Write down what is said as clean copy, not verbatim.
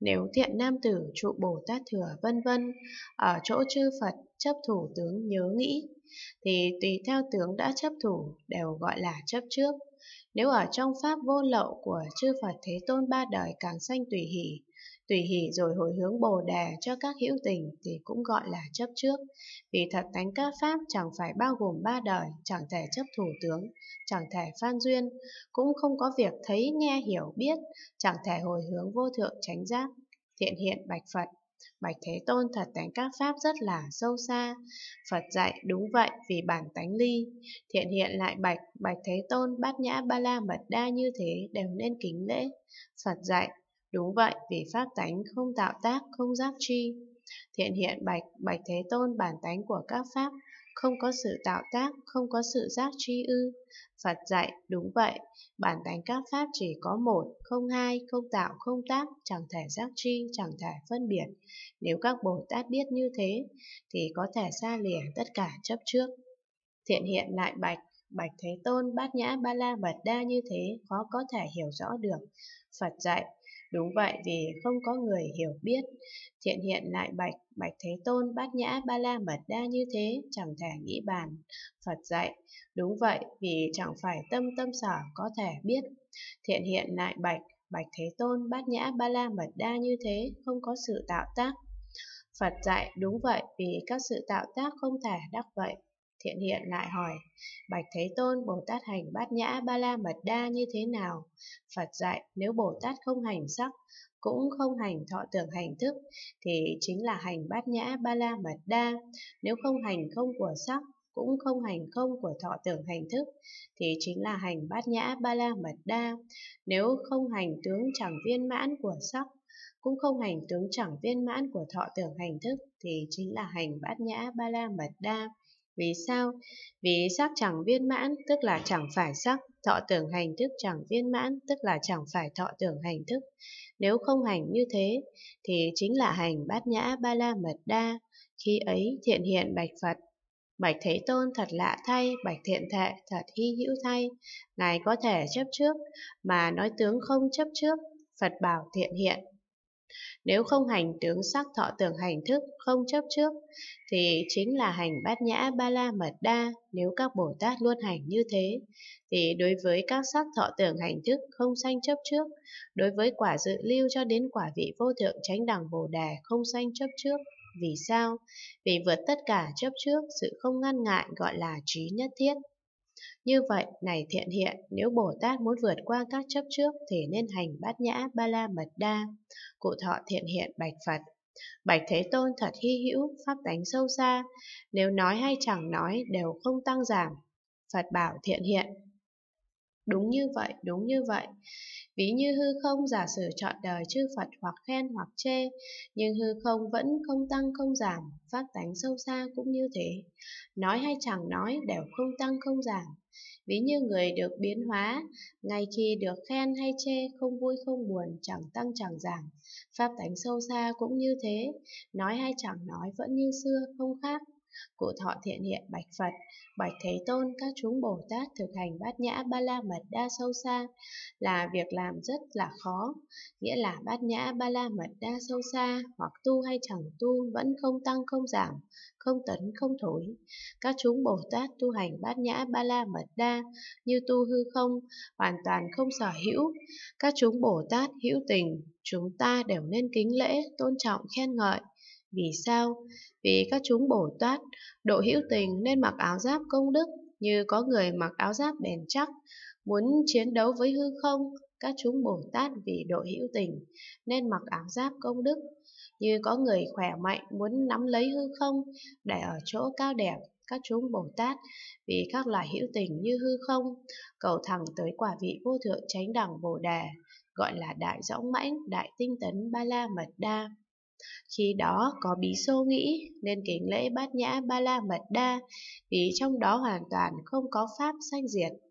Nếu thiện nam tử trụ Bồ Tát thừa vân vân ở chỗ chư Phật chấp thủ tướng nhớ nghĩ, thì tùy theo tướng đã chấp thủ đều gọi là chấp trước. Nếu ở trong pháp vô lậu của chư Phật Thế Tôn ba đời càng sanh tùy hỷ rồi hồi hướng Bồ Đề cho các hữu tình thì cũng gọi là chấp trước. Vì thật tánh các pháp chẳng phải bao gồm ba đời, chẳng thể chấp thủ tướng, chẳng thể phan duyên, cũng không có việc thấy, nghe, hiểu, biết, chẳng thể hồi hướng vô thượng chánh giác. Thiện hiện bạch Phật, bạch Thế Tôn, thật tánh các pháp rất là sâu xa. Phật dạy đúng vậy, vì bản tánh ly. Thiện hiện lại bạch, bạch Thế Tôn, bát nhã ba la mật đa như thế đều nên kính lễ. Phật dạy đúng vậy, vì pháp tánh không tạo tác, không giác tri. Thiện hiện bạch, bạch Thế Tôn, bản tánh của các pháp không có sự tạo tác, không có sự giác tri ư? Phật dạy đúng vậy, bản tánh các pháp chỉ có một, không hai, không tạo, không tác, chẳng thể giác tri, chẳng thể phân biệt. Nếu các Bồ Tát biết như thế thì có thể xa lìa tất cả chấp trước. Thiện hiện lại bạch, bạch Thế Tôn, bát nhã ba la mật đa như thế khó có thể hiểu rõ được. Phật dạy đúng vậy, vì không có người hiểu biết. Thiện hiện lại bạch, bạch Thế Tôn, bát nhã ba la mật đa như thế chẳng thể nghĩ bàn. Phật dạy đúng vậy, vì chẳng phải tâm tâm sở có thể biết. Thiện hiện lại bạch, bạch Thế Tôn, bát nhã ba la mật đa như thế không có sự tạo tác. Phật dạy đúng vậy, vì các sự tạo tác không thể đắc vậy. Thiện hiện lại hỏi, bạch Thế Tôn, Bồ Tát hành bát nhã ba la mật đa như thế nào? Phật dạy, nếu Bồ Tát không hành sắc, cũng không hành thọ tưởng hành thức, thì chính là hành bát nhã ba la mật đa. Nếu không hành không của sắc, cũng không hành không của thọ tưởng hành thức, thì chính là hành bát nhã ba la mật đa. Nếu không hành tướng chẳng viên mãn của sắc, cũng không hành tướng chẳng viên mãn của thọ tưởng hành thức, thì chính là hành bát nhã ba la mật đa. Vì sao? Vì sắc chẳng viên mãn, tức là chẳng phải sắc, thọ tưởng hành thức chẳng viên mãn, tức là chẳng phải thọ tưởng hành thức. Nếu không hành như thế, thì chính là hành bát nhã ba la mật đa. Khi ấy thiện hiện bạch Phật, bạch Thế Tôn, thật lạ thay, bạch thiện thệ, thật hy hữu thay. Ngài có thể chấp trước, mà nói tướng không chấp trước. Phật bảo thiện hiện, nếu không hành tướng sắc thọ tưởng hành thức không chấp trước thì chính là hành bát nhã ba la mật đa. Nếu các Bồ Tát luôn hành như thế thì đối với các sắc thọ tưởng hành thức không sanh chấp trước, đối với quả dự lưu cho đến quả vị vô thượng chánh đẳng Bồ Đề không sanh chấp trước. Vì sao? Vì vượt tất cả chấp trước, sự không ngăn ngại gọi là trí nhất thiết. Như vậy, này thiện hiện, nếu Bồ Tát muốn vượt qua các chấp trước thì nên hành bát nhã ba la mật đa. Cụ thọ thiện hiện bạch Phật, bạch Thế Tôn, thật hy hữu, pháp tánh sâu xa, nếu nói hay chẳng nói đều không tăng giảm. Phật bảo thiện hiện, đúng như vậy, đúng như vậy. Ví như hư không, giả sử trọn đời chư Phật hoặc khen hoặc chê, nhưng hư không vẫn không tăng không giảm, pháp tánh sâu xa cũng như thế. Nói hay chẳng nói đều không tăng không giảm. Ví như người được biến hóa, ngay khi được khen hay chê, không vui không buồn, chẳng tăng chẳng giảm, pháp tánh sâu xa cũng như thế. Nói hay chẳng nói vẫn như xưa, không khác. Cụ thọ thiện hiện bạch Phật, bạch Thế Tôn, các chúng Bồ Tát thực hành bát nhã ba la mật đa sâu xa là việc làm rất là khó. Nghĩa là bát nhã ba la mật đa sâu xa, hoặc tu hay chẳng tu vẫn không tăng không giảm, không tấn không thối. Các chúng Bồ Tát tu hành bát nhã ba la mật đa như tu hư không, hoàn toàn không sở hữu. Các chúng Bồ Tát hữu tình chúng ta đều nên kính lễ, tôn trọng, khen ngợi. Vì sao? Vì các chúng Bồ Tát độ hữu tình nên mặc áo giáp công đức, như có người mặc áo giáp bền chắc, muốn chiến đấu với hư không. Các chúng Bồ Tát vì độ hữu tình nên mặc áo giáp công đức, như có người khỏe mạnh muốn nắm lấy hư không để ở chỗ cao đẹp. Các chúng Bồ Tát vì các loài hữu tình như hư không, cầu thẳng tới quả vị vô thượng chánh đẳng Bồ Đề, gọi là đại dõng mãnh, đại tinh tấn ba la mật đa. Khi đó có bí xô nghĩ nên kính lễ bát nhã ba la mật đa, vì trong đó hoàn toàn không có pháp sanh diệt,